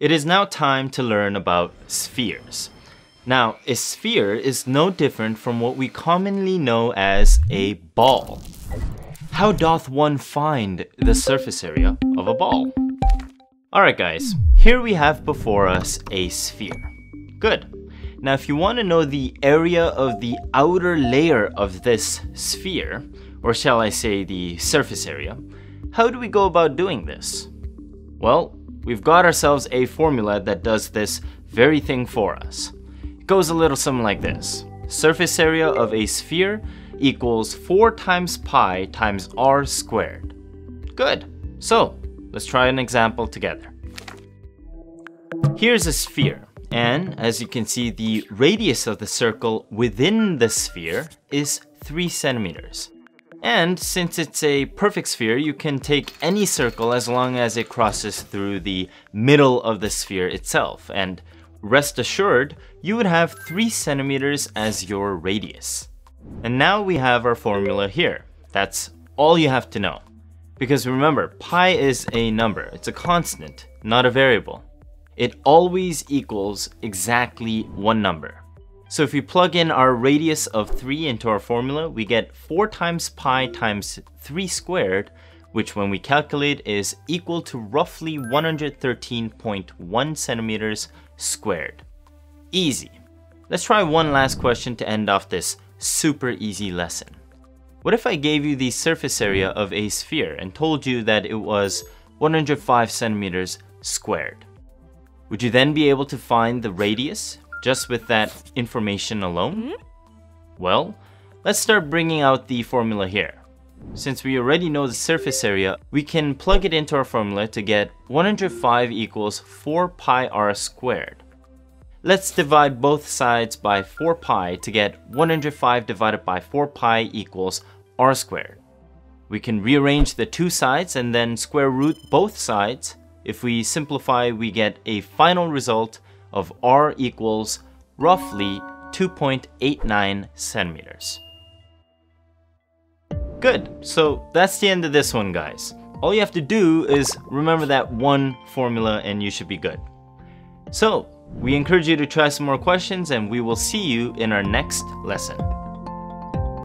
It is now time to learn about spheres. Now, a sphere is no different from what we commonly know as a ball. How doth one find the surface area of a ball? Alright guys, here we have before us a sphere. Good. Now if you want to know the area of the outer layer of this sphere, or shall I say the surface area, how do we go about doing this? Well, we've got ourselves a formula that does this very thing for us. It goes a little something like this. Surface area of a sphere equals 4 times pi times r squared. Good. So, let's try an example together. Here's a sphere, and as you can see, the radius of the circle within the sphere is 3 centimeters. And since it's a perfect sphere, you can take any circle as long as it crosses through the middle of the sphere itself. And rest assured, you would have 3 centimeters as your radius. And now we have our formula here. That's all you have to know. Because remember, pi is a number. It's a constant, not a variable. It always equals exactly one number. So if we plug in our radius of 3 into our formula, we get 4 times pi times 3 squared, which when we calculate is equal to roughly 113.1 centimeters squared. Easy. Let's try one last question to end off this super easy lesson. What if I gave you the surface area of a sphere and told you that it was 105 centimeters squared? Would you then be able to find the radius? Just with that information alone? Well, let's start bringing out the formula here. Since we already know the surface area, we can plug it into our formula to get 105 equals 4 pi r squared. Let's divide both sides by 4 pi to get 105 divided by 4 pi equals r squared. We can rearrange the two sides and then square root both sides. If we simplify, we get a final result of r equals roughly 2.89 centimeters. Good, so that's the end of this one, guys. All you have to do is remember that one formula and you should be good. So, we encourage you to try some more questions and we will see you in our next lesson.